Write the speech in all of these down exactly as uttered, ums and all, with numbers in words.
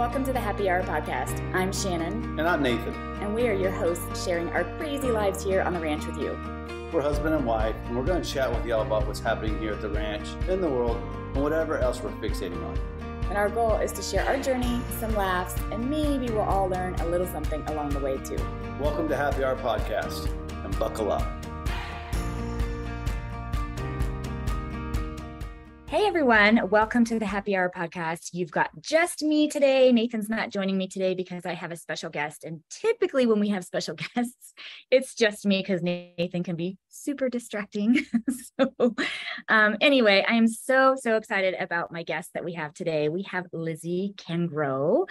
Welcome to the Happy Hour Podcast. I'm Shannon. And I'm Nathan. And we are your hosts sharing our crazy lives here on the ranch with you. We're husband and wife, and we're going to chat with y'all about what's happening here at the ranch, in the world, and whatever else we're fixating on. And our goal is to share our journey, some laughs, and maybe we'll all learn a little something along the way too. Welcome to Happy Hour Podcast, and buckle up. Hey everyone, welcome to the Happy Hour Podcast. You've got just me today. Nathan's not joining me today because I have a special guest. And typically when we have special guests, it's just me because Nathan can be super distracting. so um, anyway, I am so, so excited about my guest that we have today. We have Lizzy Kengro,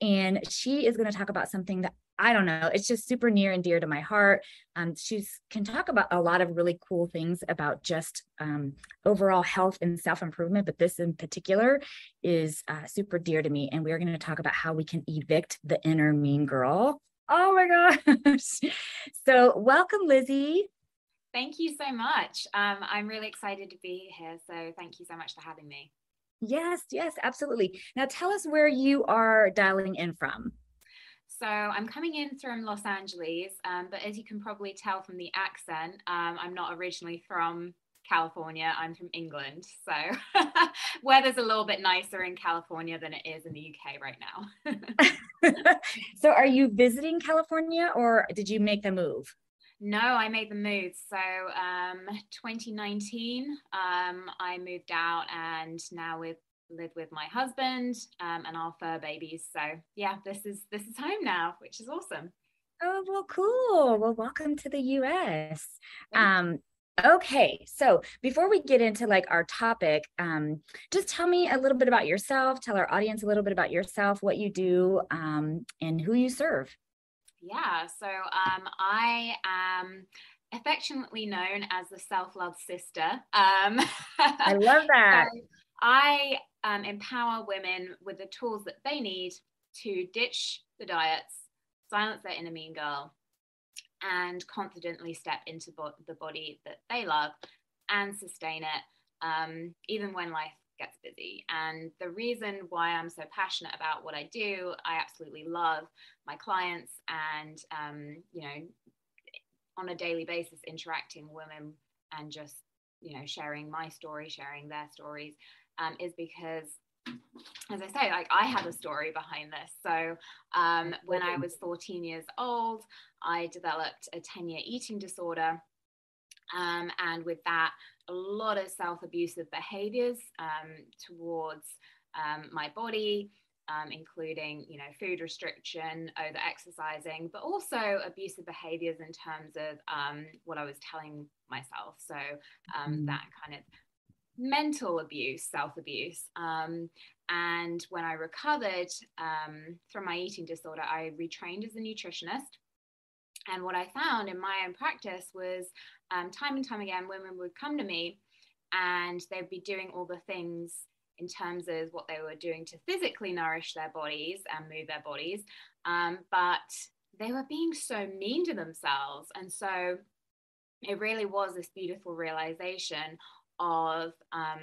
and she is going to talk about something that I don't know. It's just super near and dear to my heart. Um, she can talk about a lot of really cool things about just um, overall health and self-improvement, but this in particular is uh, super dear to me. And we're going to talk about how we can evict the inner mean girl. Oh my gosh. So welcome, Lizzy. Thank you so much. Um, I'm really excited to be here. So thank you so much for having me. Yes, yes, absolutely. Now tell us where you are dialing in from. So I'm coming in from Los Angeles, um, but as you can probably tell from the accent, um, I'm not originally from California. I'm from England. So weather's a little bit nicer in California than it is in the U K right now. So are you visiting California or did you make the move? No, I made the move. So um, twenty nineteen, um, I moved out and now with live with my husband um, and our fur babies. So yeah, this is this is home now, which is awesome. Oh, well, cool. Well, welcome to the U S. Um, okay, so before we get into like our topic, um, just tell me a little bit about yourself. Tell our audience a little bit about yourself, what you do, um, and who you serve. Yeah, so um, I am affectionately known as the self-love sister. Um, I love that. So I Um, empower women with the tools that they need to ditch the diets, silence their inner mean girl, and confidently step into bo- the body that they love and sustain it, um, even when life gets busy. And the reason why I'm so passionate about what I do, I absolutely love my clients and, um, you know, on a daily basis, interacting with women and just, you know, sharing my story, sharing their stories. Um, is because, as I say, like I have a story behind this. So um, when I was fourteen years old, I developed a ten-year eating disorder. Um, and with that, a lot of self-abusive behaviors um, towards um, my body, um, including, you know, food restriction, over-exercising, but also abusive behaviors in terms of um, what I was telling myself. So um, mm-hmm. that kind of mental abuse, self-abuse. Um, and when I recovered um, from my eating disorder, I retrained as a nutritionist. And what I found in my own practice was um, time and time again, women would come to me and they'd be doing all the things in terms of what they were doing to physically nourish their bodies and move their bodies. Um, but they were being so mean to themselves. And so it really was this beautiful realization of um,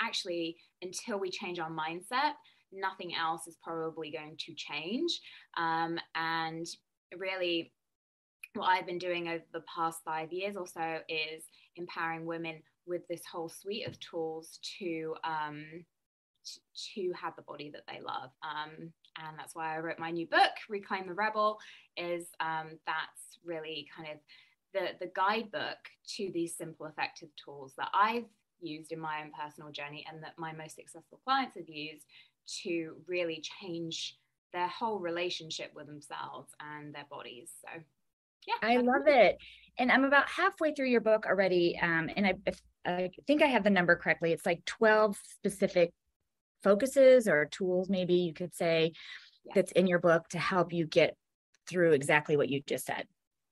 actually, until we change our mindset, nothing else is probably going to change. Um, and really, what I've been doing over the past five years or so is empowering women with this whole suite of tools to um, t- to have the body that they love. Um, and that's why I wrote my new book, Reclaim the Rebel, is um, that's really kind of The, the guidebook to these simple, effective tools that I've used in my own personal journey and that my most successful clients have used to really change their whole relationship with themselves and their bodies. So, yeah. I love it. And I'm about halfway through your book already. Um, and I, if, I think I have the number correctly. It's like twelve specific focuses or tools, maybe you could say, yeah, that's in your book to help you get through exactly what you just said.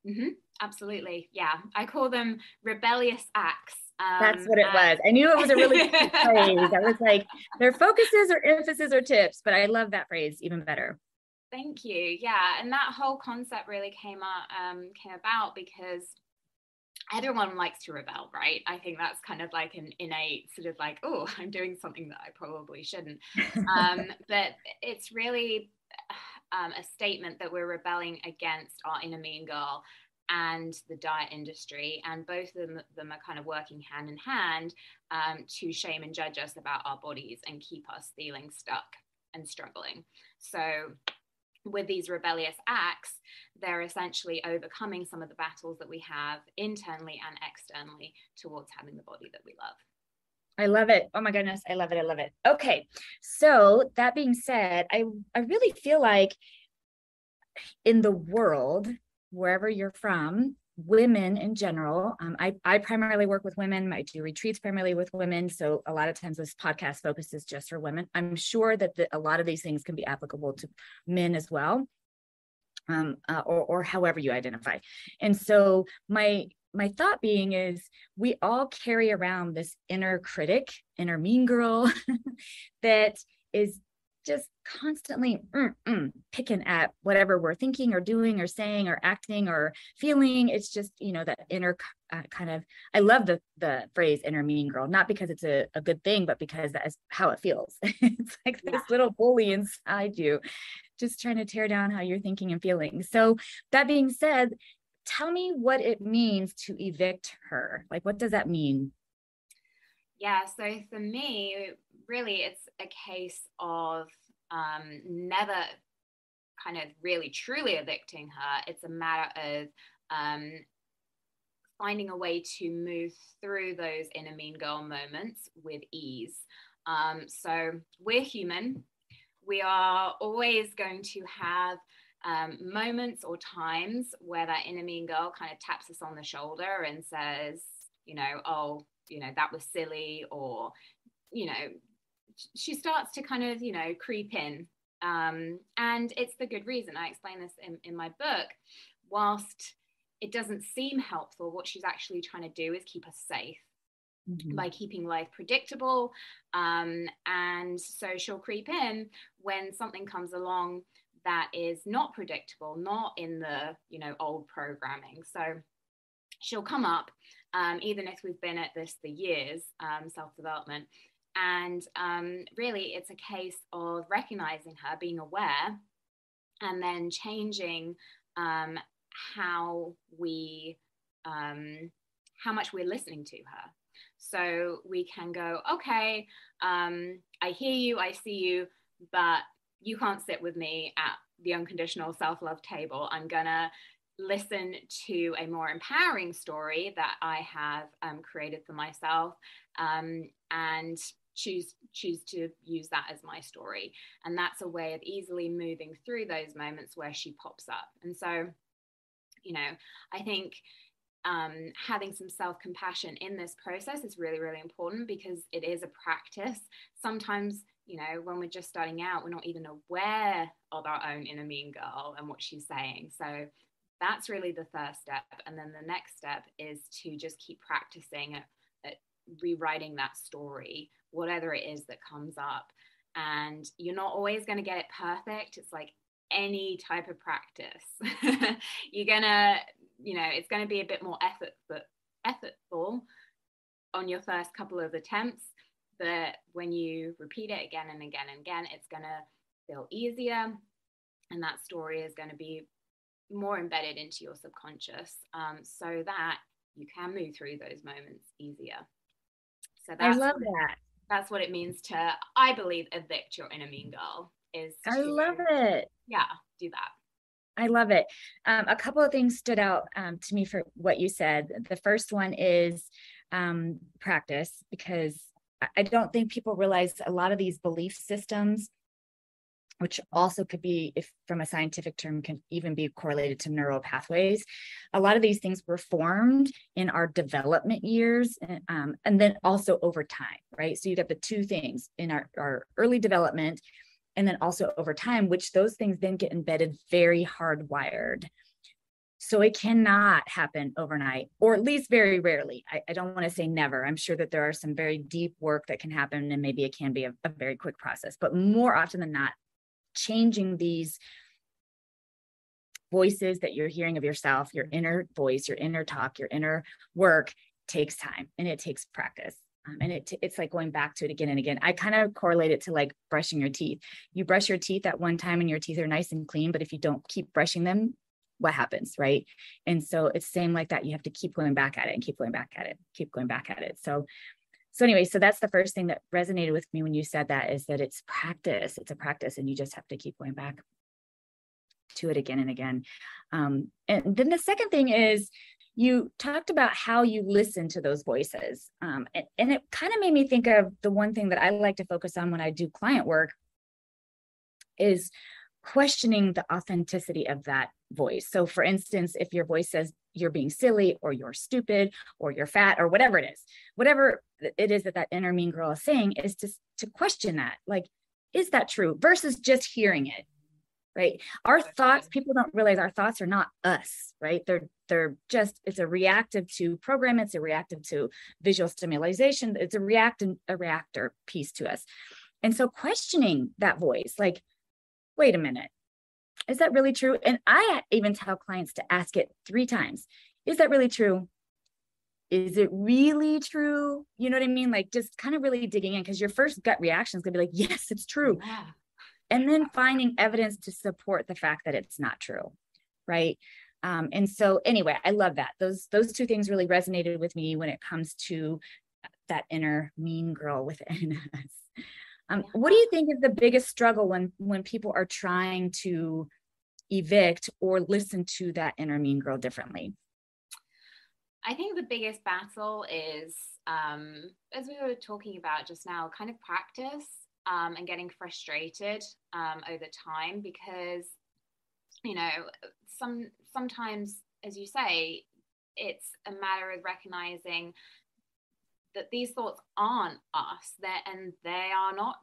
Mm-hmm. Absolutely. Yeah. I call them rebellious acts. Um, That's what it and- was. I knew it was a really good phrase. I was like, their focuses or emphasis or tips, but I love that phrase even better. Thank you. Yeah. And that whole concept really came, up, um, came about because everyone likes to rebel, right? I think that's kind of like an innate sort of like, oh, I'm doing something that I probably shouldn't. Um, but it's really um, a statement that we're rebelling against our inner mean girl and the diet industry, and both of them, them are kind of working hand in hand um, to shame and judge us about our bodies and keep us feeling stuck and struggling. So with these rebellious acts, they're essentially overcoming some of the battles that we have internally and externally towards having the body that we love. I love it. Oh my goodness. I love it. I love it. Okay. So that being said, I, I really feel like in the world, wherever you're from, women in general, um, I, I primarily work with women. I do retreats primarily with women. So a lot of times this podcast focuses just for women. I'm sure that the, a lot of these things can be applicable to men as well, um, uh, or, or however you identify. And so my, my thought being is we all carry around this inner critic, inner mean girl that is just constantly mm, mm, picking at whatever we're thinking or doing or saying or acting or feeling. It's just, you know, that inner uh, kind of, I love the the phrase inner mean girl, not because it's a, a good thing, but because that is how it feels. It's like yeah. This little bully inside you, just trying to tear down how you're thinking and feeling. So that being said, tell me what it means to evict her. Like, what does that mean? Yeah, so for me, really, it's a case of um, never kind of really truly evicting her. It's a matter of um, finding a way to move through those inner mean girl moments with ease. Um, so we're human. We are always going to have um, moments or times where that inner mean girl kind of taps us on the shoulder and says, you know, oh, you know, that was silly, or, you know, she starts to kind of, you know, creep in. Um, and it's the good reason. I explain this in, in my book. Whilst it doesn't seem helpful, what she's actually trying to do is keep us safe mm-hmm. by keeping life predictable. Um, and so she'll creep in when something comes along that is not predictable, not in the, you know, old programming. So she'll come up, um, even if we've been at this for years, um, self-development. And um, really, it's a case of recognizing her, being aware, and then changing um, how we, um, how much we're listening to her. So we can go, okay, um, I hear you, I see you, but you can't sit with me at the unconditional self-love table. I'm gonna listen to a more empowering story that I have um, created for myself, um, and choose choose to use that as my story. And that's a way of easily moving through those moments where she pops up. And so, you know, I think um, having some self-compassion in this process is really, really important, because it is a practice. Sometimes, you know, when we're just starting out, we're not even aware of our own inner mean girl and what she's saying. So that's really the first step. And then the next step is to just keep practicing at, at rewriting that story, whatever it is that comes up. And you're not always going to get it perfect. It's like any type of practice. You're going to, you know, it's going to be a bit more effort, effortful on your first couple of attempts. But when you repeat it again and again and again, it's going to feel easier. And that story is going to be more embedded into your subconscious, um, so that you can move through those moments easier. So that's, I love that. That's what it means to, I believe, evict your inner mean girl. Is to, I love it. Yeah, do that. I love it. Um, a couple of things stood out um, to me for what you said. The first one is um, practice, because I don't think people realize a lot of these belief systems, which also could be, if from a scientific term, can even be correlated to neural pathways. A lot of these things were formed in our development years, and, um, and then also over time, right? So you got the two things in our, our early development, and then also over time, which those things then get embedded, very hardwired. So it cannot happen overnight, or at least very rarely. I, I don't want to say never. I'm sure that there are some very deep work that can happen, and maybe it can be a, a very quick process, but more often than not, changing these voices that you're hearing of yourself, your inner voice, your inner talk, your inner work takes time and it takes practice. Um, and it, it's like going back to it again and again. I kind of correlate it to like brushing your teeth. You brush your teeth at one time and your teeth are nice and clean, but if you don't keep brushing them, what happens, right? And so it's same like that. You have to keep going back at it and keep going back at it, keep going back at it. So, so anyway, so that's the first thing that resonated with me when you said that, is that it's practice. It's a practice and you just have to keep going back to it again and again. Um, and then the second thing is, you talked about how you listen to those voices. Um, and, and it kind of made me think of the one thing that I like to focus on when I do client work is questioning the authenticity of that voice. So for instance, if your voice says you're being silly or you're stupid or you're fat or whatever it is, whatever it is that that inner mean girl is saying, is to, to question that. Like, is that true? Versus just hearing it. Right. Our thoughts, people don't realize our thoughts are not us, right? They're, they're just, it's a reactive to program. It's a reactive to visual stimulation. It's a react a reactor piece to us. And so questioning that voice, like, wait a minute, is that really true? And I even tell clients to ask it three times. Is that really true? Is it really true? You know what I mean? Like, just kind of really digging in, because your first gut reaction is gonna be like, yes, it's true. Yeah. And then finding evidence to support the fact that it's not true, right? Um, and so anyway, I love that. Those those two things really resonated with me when it comes to that inner mean girl within us. Um, what do you think is the biggest struggle when, when people are trying to evict or listen to that inner mean girl differently? I think the biggest battle is, um, as we were talking about just now, kind of practice. Um, and getting frustrated um, over time, because, you know, some sometimes, as you say, it's a matter of recognizing that these thoughts aren't us, that and they are not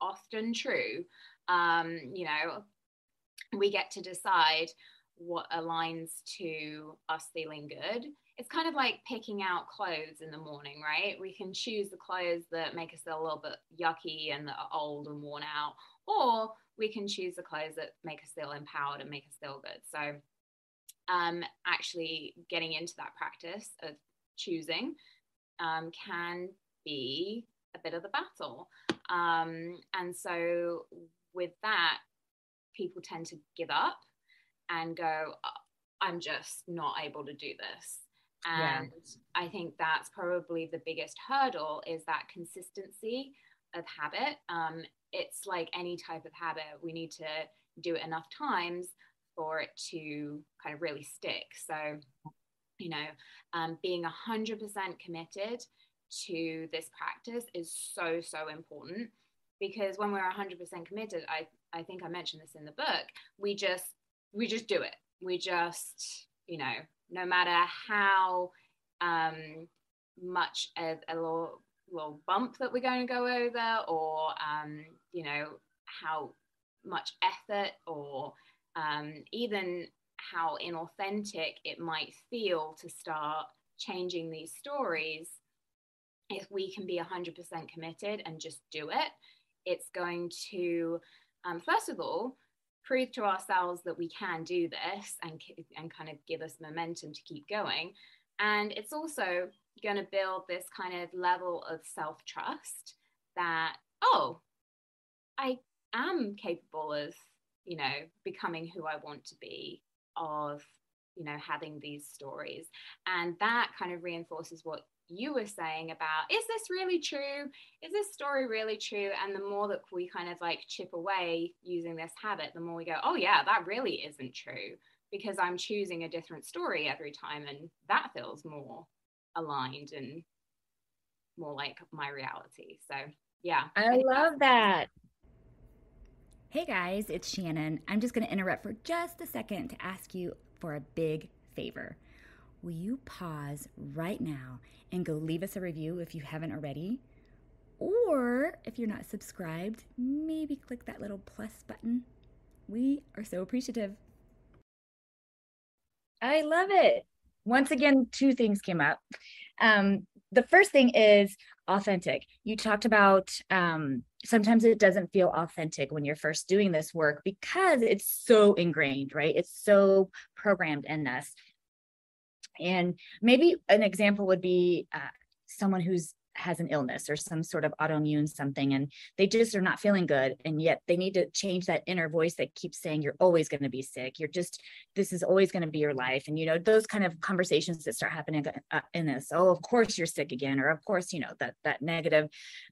often true. Um, you know, we get to decide what aligns to us feeling good. It's kind of like picking out clothes in the morning, right? We can choose the clothes that make us feel a little bit yucky and that are old and worn out, or we can choose the clothes that make us feel empowered and make us feel good. So um, actually getting into that practice of choosing um, can be a bit of the battle. Um, and so with that, people tend to give up and go, I'm just not able to do this. And yeah. I think that's probably the biggest hurdle, is that consistency of habit. Um, it's like any type of habit. We need to do it enough times for it to kind of really stick. So, you know, um, being one hundred percent committed to this practice is so, so important, because when we're one hundred percent committed, I, I think I mentioned this in the book, we just, we just do it. We just, you know, no matter how um, much a, a little, little bump that we're going to go over, or, um, you know, how much effort, or um, even how inauthentic it might feel to start changing these stories, if we can be one hundred percent committed and just do it, it's going to, um, first of all, prove to ourselves that we can do this, and and kind of give us momentum to keep going. And it's also going to build this kind of level of self-trust that, oh, I am capable of, you know, becoming who I want to be, of, you know, having these stories. And that kind of reinforces what you were saying about, is this really true? Is this story really true? And the more that we kind of like chip away using this habit, the more we go, oh yeah, that really isn't true, because I'm choosing a different story every time, and that feels more aligned and more like my reality. So yeah. I love that. Hey guys, it's Shannon. I'm just going to interrupt for just a second to ask you for a big favor. Will you pause right now and go leave us a review if you haven't already? Or if you're not subscribed, maybe click that little plus button. We are so appreciative. I love it. Once again, two things came up. Um, the first thing is authentic. You talked about um, sometimes it doesn't feel authentic when you're first doing this work because it's so ingrained, right? It's so programmed in us. And maybe an example would be uh, someone who's has an illness or some sort of autoimmune something, and they just are not feeling good. And yet they need to change that inner voice that keeps saying, you're always going to be sick. You're just, this is always going to be your life. And, you know, those kind of conversations that start happening in this, oh, of course you're sick again. Or of course, you know, that, that negative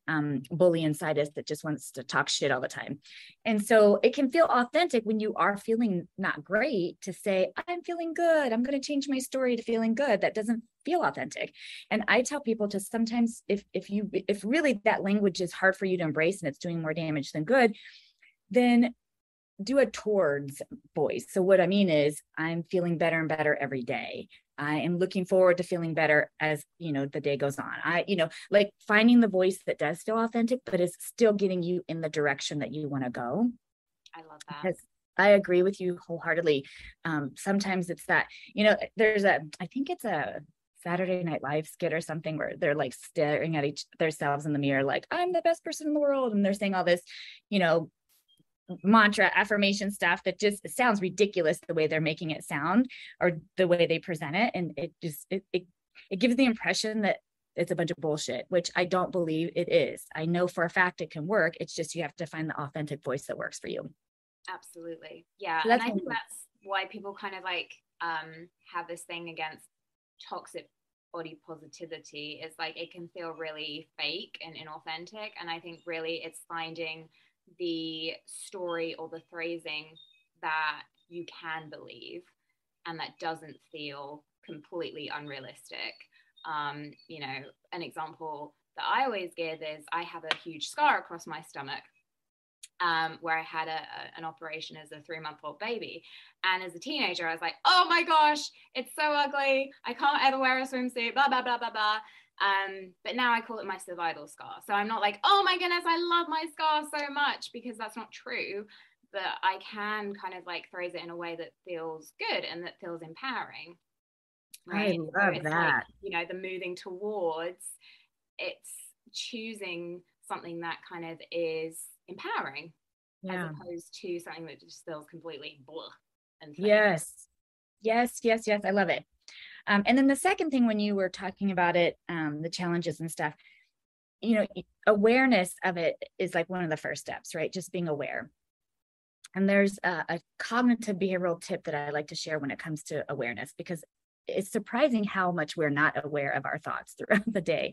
um, bully inside us that just wants to talk shit all the time. And so it can feel authentic when you are feeling not great to say, I'm feeling good. I'm going to change my story to feeling good. That doesn't feel authentic. And I tell people to sometimes if, if you, if really that language is hard for you to embrace and it's doing more damage than good, then do a towards voice. So what I mean is I'm feeling better and better every day. I am looking forward to feeling better as, you know, the day goes on. I, you know, like finding the voice that does feel authentic, but is still getting you in the direction that you want to go. I love that. Because I agree with you wholeheartedly. Um, sometimes it's that, you know, there's a, I think it's a, Saturday Night Live skit or something where they're like staring at each themselves in the mirror, like I'm the best person in the world. And they're saying all this, you know, mantra affirmation stuff that just sounds ridiculous the way they're making it sound or the way they present it. And it just, it, it, it gives the impression that it's a bunch of bullshit, which I don't believe it is. I know for a fact it can work. It's just, you have to find the authentic voice that works for you. Absolutely. Yeah. So and I think that's why people kind of like um, have this thing against toxic body positivity. Is like it can feel really fake and inauthentic, and I think really it's finding the story or the phrasing that you can believe and that doesn't feel completely unrealistic. Um you know, an example that I always give is I have a huge scar across my stomach Um, where I had a, a, an operation as a three-month-old baby. And as a teenager, I was like, oh my gosh, it's so ugly. I can't ever wear a swimsuit, blah, blah, blah, blah, blah. Um, but now I call it my survival scar. So I'm not like, oh my goodness, I love my scar so much, because that's not true. But I can kind of like phrase it in a way that feels good and that feels empowering. Right? I love so that. Like, you know, the moving towards, it's choosing something that kind of is empowering, yeah, as opposed to something that just feels completely blah. And yes, yes, yes, yes. I love it. Um, and then the second thing, when you were talking about it, um, the challenges and stuff, you know, awareness of it is like one of the first steps, right? Just being aware. And there's a, a cognitive behavioral tip that I like to share when it comes to awareness, because it's surprising how much we're not aware of our thoughts throughout the day,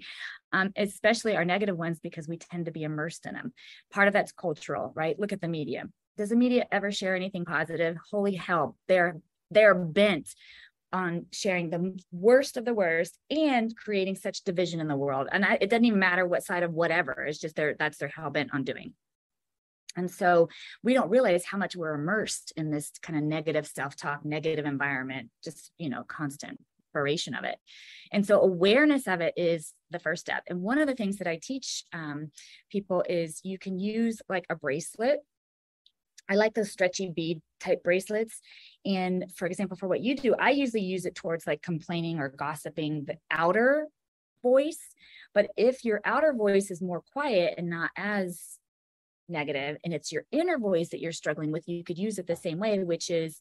um, especially our negative ones, because we tend to be immersed in them. Part of that's cultural, right? Look at the media. Does the media ever share anything positive? Holy hell, they're they're bent on sharing the worst of the worst and creating such division in the world. And I, it doesn't even matter what side of whatever. It's just they're, that's their hell bent on doing. And so we don't realize how much we're immersed in this kind of negative self-talk, negative environment, just, you know, constant variation of it. And so awareness of it is the first step. And one of the things that I teach um, people is you can use like a bracelet. I like those stretchy bead type bracelets. And for example, for what you do, I usually use it towards like complaining or gossiping, the outer voice. But if your outer voice is more quiet and not as negative, and it's your inner voice that you're struggling with, you could use it the same way, which is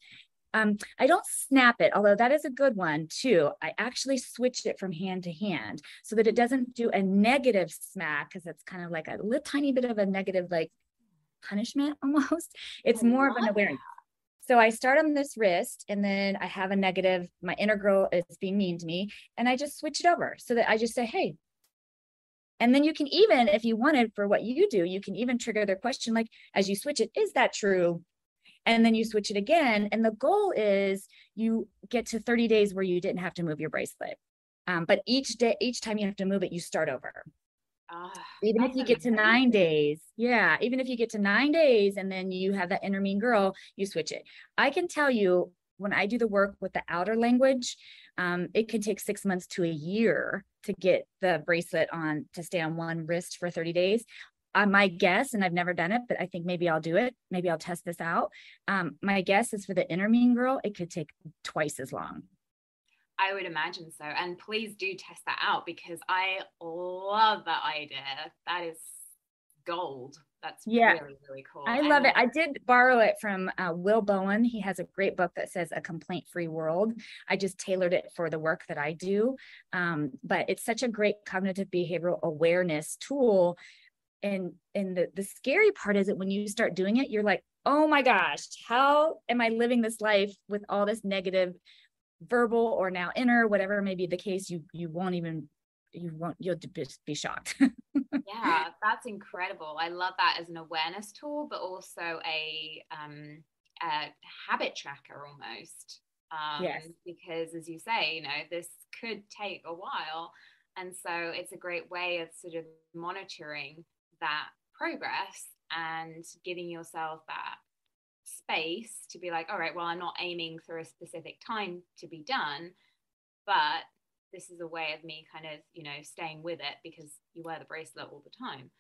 um I don't snap it, although that is a good one too. I actually switch it from hand to hand so that it doesn't do a negative smack, because that's kind of like a little tiny bit of a negative, like punishment almost. It's more of an awareness. So I start on this wrist, and then I have a negative, my inner girl is being mean to me, and I just switch it over so that I just say, hey. And then you can even, if you wanted, for what you do, you can even trigger their question, like as you switch it, is that true? And then you switch it again. And the goal is you get to thirty days where you didn't have to move your bracelet. Um, but each day, each time you have to move it, you start over. Oh, even if you get to nine days. Yeah. Even if you get to nine days and then you have that inner mean girl, you switch it. I can tell you, when I do the work with the outer language, um, it can take six months to a year to get the bracelet on, to stay on one wrist for thirty days. Uh, my guess, and I've never done it, but I think maybe I'll do it. Maybe I'll test this out. Um, my guess is for the inner mean girl, it could take twice as long. I would imagine so. And please do test that out, because I love that idea. That is gold. That's yeah. really, really cool. I love and- it. I did borrow it from uh, Will Bowen. He has a great book that says A Complaint-Free World. I just tailored it for the work that I do. Um, but it's such a great cognitive behavioral awareness tool. And, and the, the scary part is that when you start doing it, you're like, oh my gosh, how am I living this life with all this negative verbal or now inner, whatever may be the case, you, you won't even, you won't, you'll just be shocked. Yeah, that's incredible. I love that as an awareness tool, but also a, um, a habit tracker almost. Um, yes. Because as you say, you know, this could take a while. And so it's a great way of sort of monitoring that progress and giving yourself that space to be like, all right, well, I'm not aiming for a specific time to be done, but this is a way of me kind of, you know, staying with it, because you wear the bracelet all the time.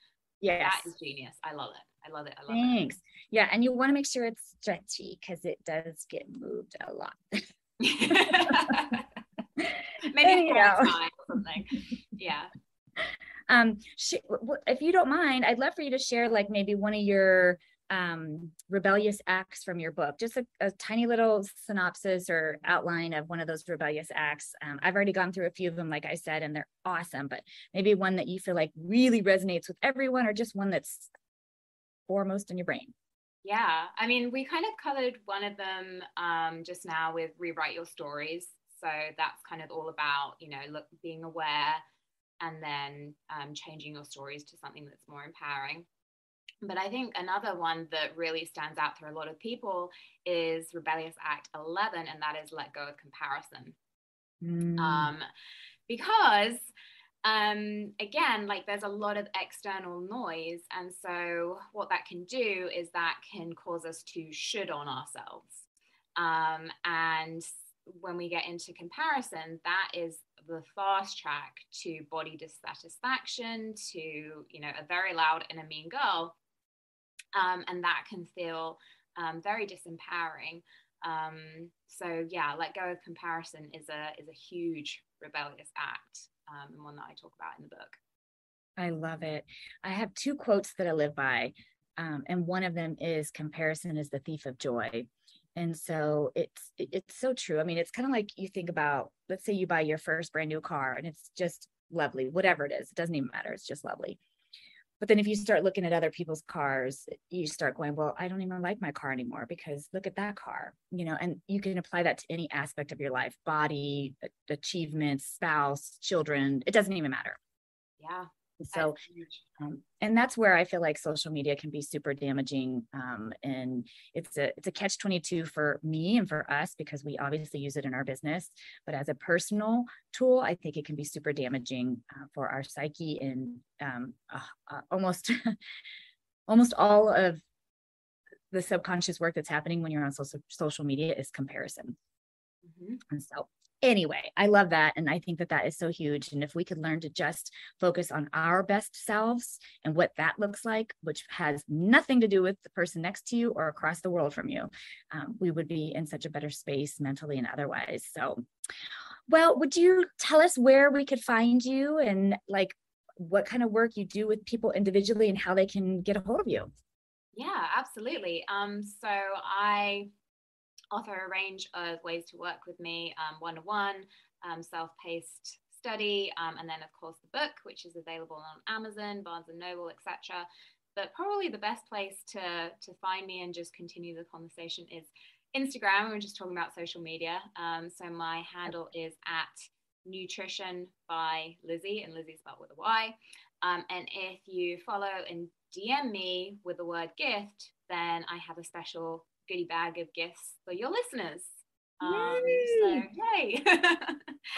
Yes. That is genius. I love it. I love it. I love Thanks. it. Thanks. Yeah. And you want to make sure it's stretchy, because it does get moved a lot. Maybe a or something. Yeah. Um, sh- if you don't mind, I'd love for you to share like maybe one of your um, rebellious acts from your book, just a, a tiny little synopsis or outline of one of those rebellious acts. Um, I've already gone through a few of them, like I said, and they're awesome, but maybe one that you feel like really resonates with everyone, or just one that's foremost in your brain. Yeah. I mean, we kind of covered one of them um, just now with Rewrite Your Stories. So that's kind of all about, you know, look, being aware, and then um, changing your stories to something that's more empowering. But I think another one that really stands out for a lot of people is Rebellious Act eleven, and that is let go of comparison. Mm. Um, because um, again, like there's a lot of external noise. And so what that can do is that can cause us to should on ourselves. Um, and when we get into comparison, that is the fast track to body dissatisfaction, to, you know, a very loud and a mean girl. Um, and that can feel um, very disempowering. Um, so yeah, let go of comparison is a is a huge rebellious act, um, and one that I talk about in the book. I love it. I have two quotes that I live by. Um, and one of them is, comparison is the thief of joy. And so it's, it's so true. I mean, it's kind of like you think about, let's say you buy your first brand new car and it's just lovely, whatever it is, it doesn't even matter. It's just lovely. But then if you start looking at other people's cars, you start going, well, I don't even like my car anymore because look at that car, you know, and you can apply that to any aspect of your life, body, achievements, spouse, children, it doesn't even matter. Yeah. So, um, and that's where I feel like social media can be super damaging. Um, and it's a, it's a catch twenty-two for me and for us, because we obviously use it in our business, but as a personal tool, I think it can be super damaging uh, for our psyche, and um, uh, uh, almost, almost all of the subconscious work that's happening when you're on social, social media is comparison. Mm-hmm. And so anyway, I love that. And I think that that is so huge. And if we could learn to just focus on our best selves and what that looks like, which has nothing to do with the person next to you or across the world from you, um, we would be in such a better space mentally and otherwise. So, well, would you tell us where we could find you, and like what kind of work you do with people individually and how they can get a hold of you? Yeah, absolutely. Um, so I... offer a range of ways to work with me, um, one-to-one, um, self-paced study, um, and then of course the book, which is available on Amazon, Barnes and Noble, et cetera. But probably the best place to to find me and just continue the conversation is Instagram. We were just talking about social media, um, so my handle is at Nutrition by Lizzy, and Lizzy spelled with a Y. Um, and if you follow and D M me with the word gift, then I have a special goodie bag of gifts for your listeners. Um, yay. So, yay.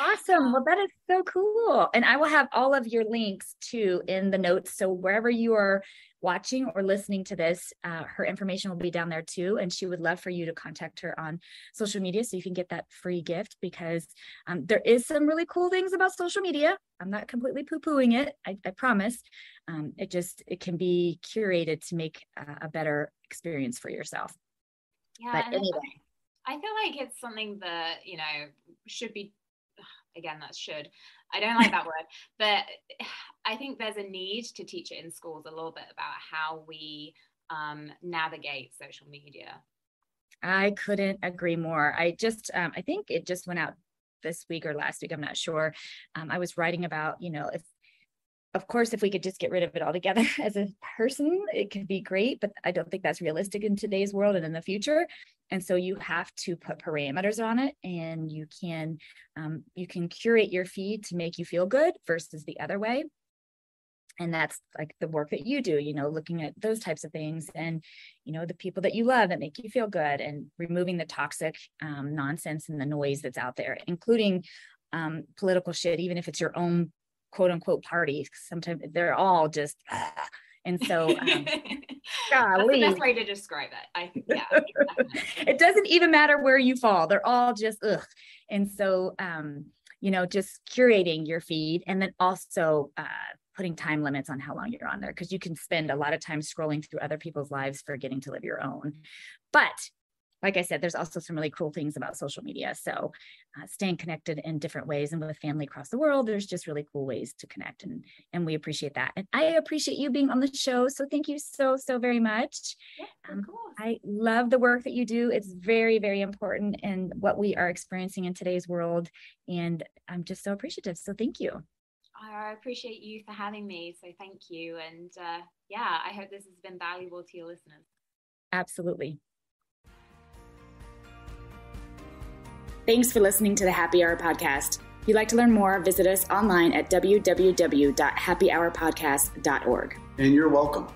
Awesome. Well, that is so cool. And I will have all of your links too in the notes. So wherever you are watching or listening to this, uh, her information will be down there too. And she would love for you to contact her on social media so you can get that free gift, because um, there is some really cool things about social media. I'm not completely poo-pooing it. I, I promise. Um, it just, it can be curated to make uh, a better experience for yourself. Yeah, but anyway. I feel like it's something that, you know, should be again, that's should. I don't like that word, but I think there's a need to teach it in schools a little bit about how we um, navigate social media. I couldn't agree more. I just, um, I think it just went out this week or last week, I'm not sure. Um, I was writing about, you know, if, of course, if we could just get rid of it altogether as a person, it could be great, but I don't think that's realistic in today's world and in the future. And so you have to put parameters on it, and you can, um, you can curate your feed to make you feel good versus the other way. And that's like the work that you do, you know, looking at those types of things and, you know, the people that you love that make you feel good, and removing the toxic um, nonsense and the noise that's out there, including um, political shit, even if it's your own quote unquote party. Sometimes they're all just, uh, and so um, that's the best way to describe it. I yeah, exactly. It doesn't even matter where you fall. They're all just, ugh. And so, um, you know, just curating your feed, and then also, uh, putting time limits on how long you're on there, because you can spend a lot of time scrolling through other people's lives, forgetting to live your own. But like I said, there's also some really cool things about social media. So uh, staying connected in different ways, and with family across the world, there's just really cool ways to connect. And, and we appreciate that. And I appreciate you being on the show. So thank you so, so very much. Yeah, um, cool. I love the work that you do. It's very, very important in what we are experiencing in today's world. And I'm just so appreciative. So thank you. I appreciate you for having me. So thank you. And uh, yeah, I hope this has been valuable to your listeners. Absolutely. Thanks for listening to the Happy Hour Podcast. If you'd like to learn more, visit us online at w w w dot happy hour podcast dot org. And you're welcome.